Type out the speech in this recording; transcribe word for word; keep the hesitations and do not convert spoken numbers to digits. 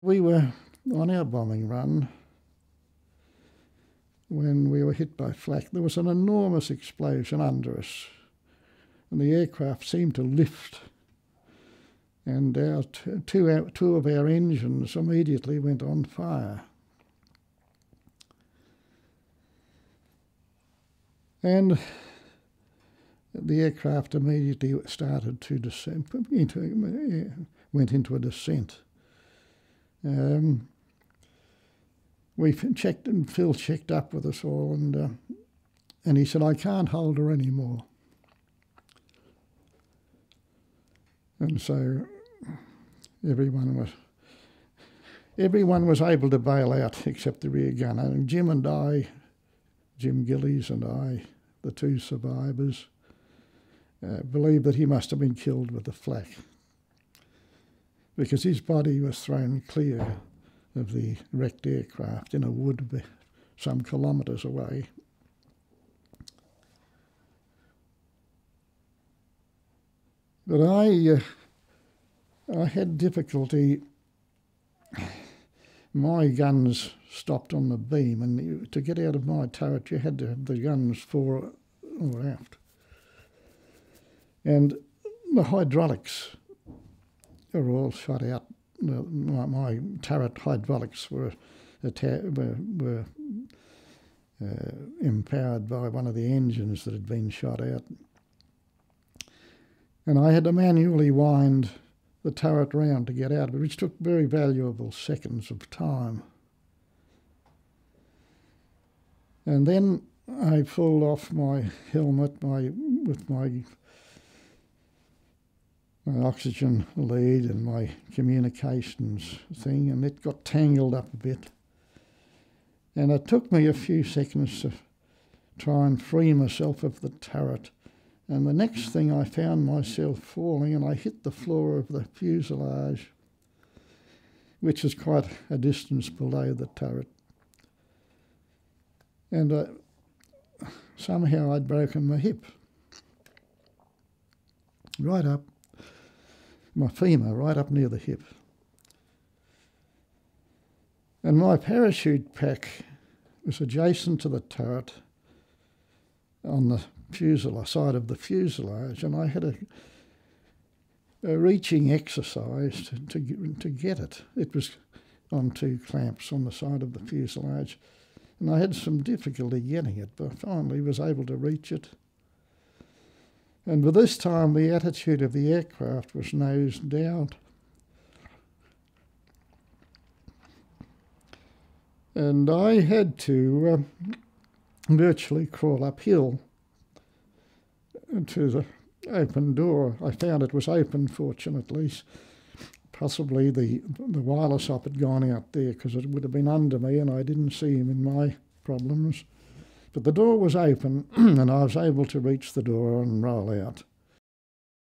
We were on our bombing run when we were hit by flak. There was an enormous explosion under us and the aircraft seemed to lift, and our t two, our, two of our engines immediately went on fire. And the aircraft immediately started to descend, into, went into a descent. Um, we checked, and Phil checked up with us all, and uh, and he said, "I can't hold her anymore." And so everyone was everyone was able to bail out except the rear gunner, and Jim and I, Jim Gillies and I, the two survivors, uh, believe that he must have been killed with the flak, because his body was thrown clear of the wrecked aircraft in a wood some kilometres away. But I, uh, I had difficulty. My guns stopped on the beam, and to get out of my turret you had to have the guns fore or aft. And the hydraulics were all shot out. My, my turret hydraulics were, were, were uh, empowered by one of the engines that had been shot out. And I had to manually wind the turret round to get out of it, which took very valuable seconds of time. And then I pulled off my helmet my, with my my oxygen lead and my communications thing, and it got tangled up a bit. And it took me a few seconds to try and free myself of the turret. And the next thing, I found myself falling, and I hit the floor of the fuselage, which is quite a distance below the turret. And uh, somehow I'd broken my hip. Right up, my femur, right up near the hip. And my parachute pack was adjacent to the turret on the fuselage, side of the fuselage, and I had a, a reaching exercise to, to, to get it. It was on two clamps on the side of the fuselage, and I had some difficulty getting it, but I finally was able to reach it. And by this time the attitude of the aircraft was nose down. And I had to uh, virtually crawl uphill to the open door. I found it was open, fortunately. Possibly the, the wireless op had gone out there, because it would have been under me and I didn't see him in my problems. But the door was open and I was able to reach the door and roll out.